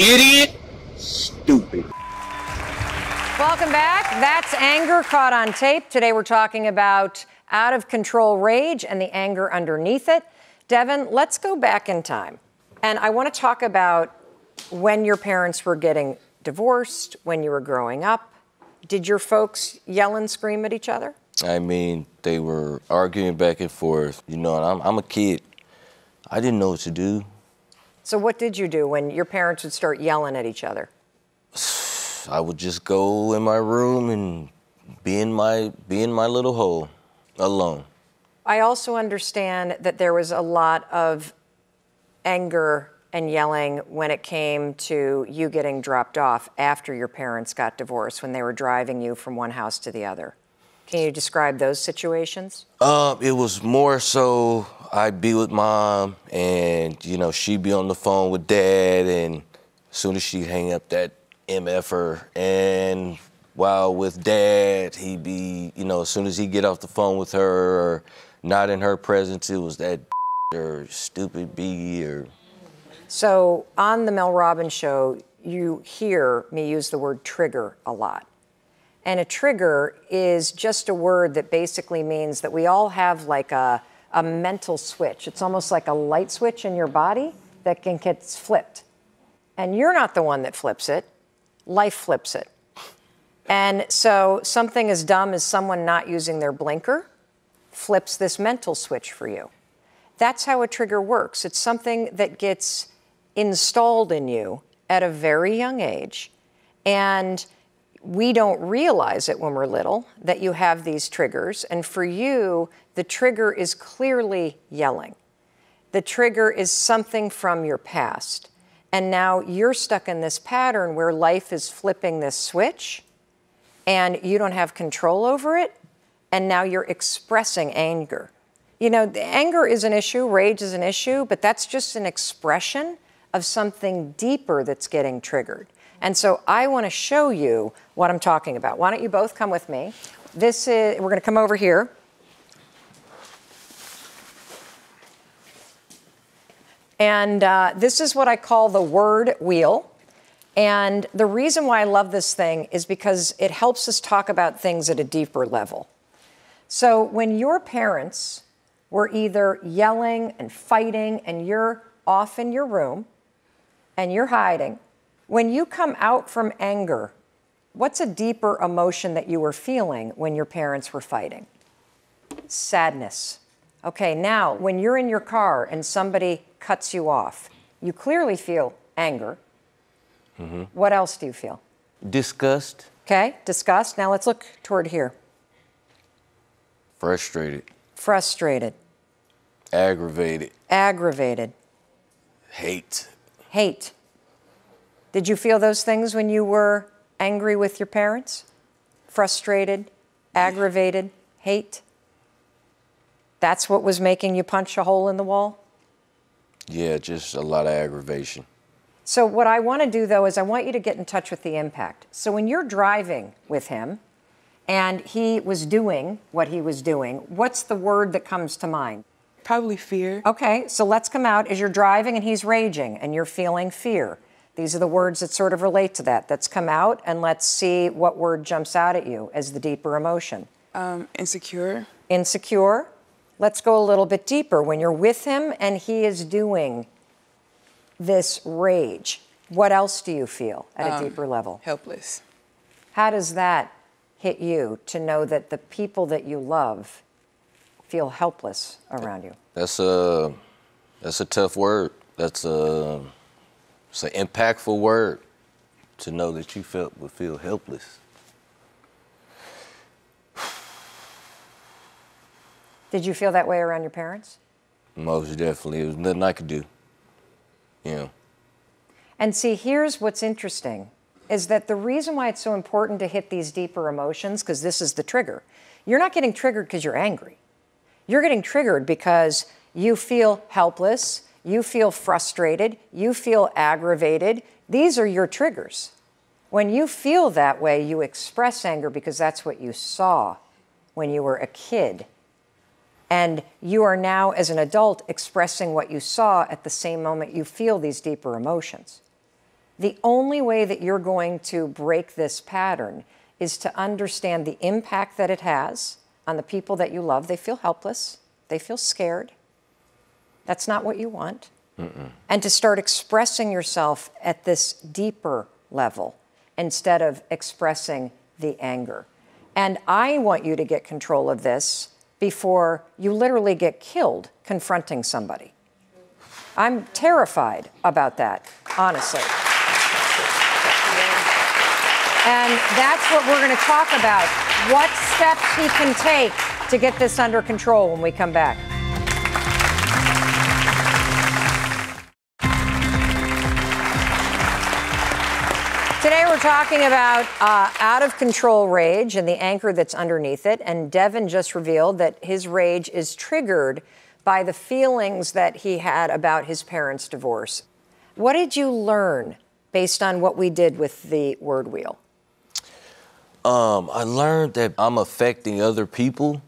idiot, stupid. Welcome back. That's anger caught on tape. Today we're talking about out-of-control rage and the anger underneath it. Devin, let's go back in time. And I want to talk about when your parents were getting divorced, when you were growing up. Did your folks yell and scream at each other? I mean, they were arguing back and forth. You know, and I'm a kid. I didn't know what to do. So what did you do when your parents would start yelling at each other? I would just go in my room and be in my little hole, alone. I also understand that there was a lot of anger and yelling when it came to you getting dropped off after your parents got divorced, when they were driving you from one house to the other. Can you describe those situations? It was more so I'd be with Mom and, you know, she'd be on the phone with Dad, and as soon as she'd hang up, that MF-er, and while with Dad, he'd be, you know, as soon as he'd get off the phone with her or not in her presence, it was that or stupid B or... So on The Mel Robbins Show, you hear me use the word trigger a lot. And a trigger is just a word that basically means that we all have like a mental switch. It's almost like a light switch in your body that can get flipped. And you're not the one that flips it. Life flips it. And so something as dumb as someone not using their blinker flips this mental switch for you. That's how a trigger works. It's something that gets installed in you at a very young age. And we don't realize it when we're little that you have these triggers. And for you, the trigger is clearly yelling. The trigger is something from your past. And now you're stuck in this pattern where life is flipping this switch and you don't have control over it. And now you're expressing anger. You know, anger is an issue, rage is an issue, but that's just an expression of something deeper that's getting triggered. And so I want to show you what I'm talking about. Why don't you both come with me? This is, we're going to come over here. And this is what I call the word wheel. And the reason why I love this thing is because it helps us talk about things at a deeper level. So when your parents were either yelling and fighting and you're off in your room and you're hiding, when you come out from anger, what's a deeper emotion that you were feeling when your parents were fighting? Sadness. Okay, now when you're in your car and somebody cuts you off, you clearly feel anger. Mm-hmm. What else do you feel? Disgust. Okay, disgust. Now let's look toward here. Frustrated. Frustrated. Aggravated. Aggravated. Hate. Hate. Did you feel those things when you were angry with your parents? Frustrated, aggravated, hate? That's what was making you punch a hole in the wall? Yeah, just a lot of aggravation. So what I want to do, though, is I want you to get in touch with the impact. So when you're driving with him and he was doing what he was doing, what's the word that comes to mind? Probably fear. Okay, so let's come out as you're driving and he's raging and you're feeling fear. These are the words that sort of relate to that. Let's come out and let's see what word jumps out at you as the deeper emotion. Insecure. Insecure. Let's go a little bit deeper. When you're with him and he is doing this rage, what else do you feel at a deeper level? Helpless. How does that hit you to know that the people that you love feel helpless around you? That's a tough word. It's an impactful word to know that you would feel helpless. Did you feel that way around your parents? Most definitely. It was nothing I could do. Yeah. And see, here's what's interesting, is that the reason why it's so important to hit these deeper emotions, because this is the trigger. You're not getting triggered because you're angry. You're getting triggered because you feel helpless, you feel frustrated, you feel aggravated. These are your triggers. When you feel that way, you express anger because that's what you saw when you were a kid. And you are now, as an adult, expressing what you saw at the same moment you feel these deeper emotions. The only way that you're going to break this pattern is to understand the impact that it has on the people that you love. They feel helpless. They feel scared. That's not what you want. Mm-mm. And to start expressing yourself at this deeper level instead of expressing the anger. And I want you to get control of this before you literally get killed confronting somebody. I'm terrified about that, honestly. And that's what we're going to talk about, what steps he can take to get this under control when we come back. Today we're talking about out-of-control rage and the anchor that's underneath it. And Devin just revealed that his rage is triggered by the feelings that he had about his parents' divorce. What did you learn based on what we did with the word wheel? I learned that I'm affecting other people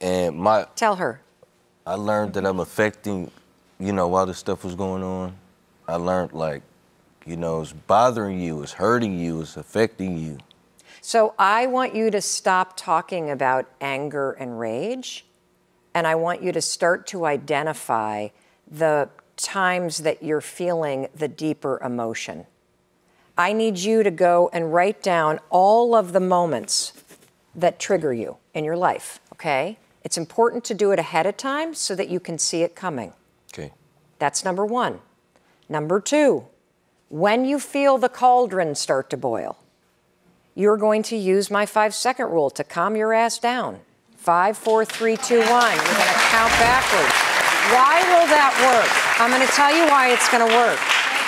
and my... Tell her. I learned that I'm affecting, you know, while this stuff was going on. I learned, like, you know, it's bothering you, it's hurting you, it's affecting you. So I want you to stop talking about anger and rage, and I want you to start to identify the times that you're feeling the deeper emotion. I need you to go and write down all of the moments that trigger you in your life, okay? It's important to do it ahead of time so that you can see it coming. Okay. That's number one. Number two, when you feel the cauldron start to boil, you're going to use my 5-second rule to calm your ass down. 5, 4, 3, 2, 1. You're going to count backwards. Why will that work? I'm going to tell you why it's going to work.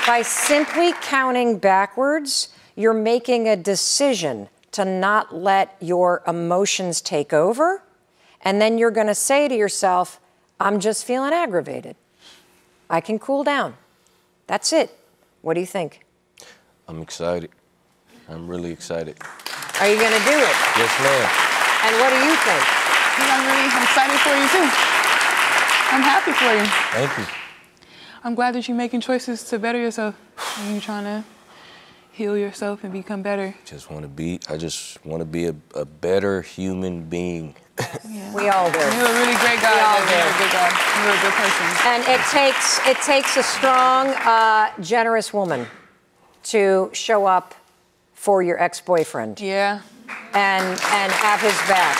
By simply counting backwards, you're making a decision to not let your emotions take over. And then you're going to say to yourself, I'm just feeling aggravated. I can cool down. That's it. What do you think? I'm excited. I'm really excited. Are you going to do it? Yes, ma'am. And what do you think? I'm really excited for you, too. I'm happy for you. Thank you. I'm glad that you're making choices to better yourself and you're trying to heal yourself and become better. I just want to be a better human being. Yeah. We all do. You're a really great guy. We all do. You're a good guy. You're a good person. And it takes a strong, generous woman to show up for your ex-boyfriend. Yeah. And have his back.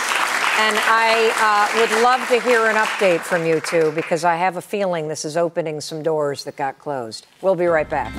And I would love to hear an update from you two, because I have a feeling this is opening some doors that got closed. We'll be right back.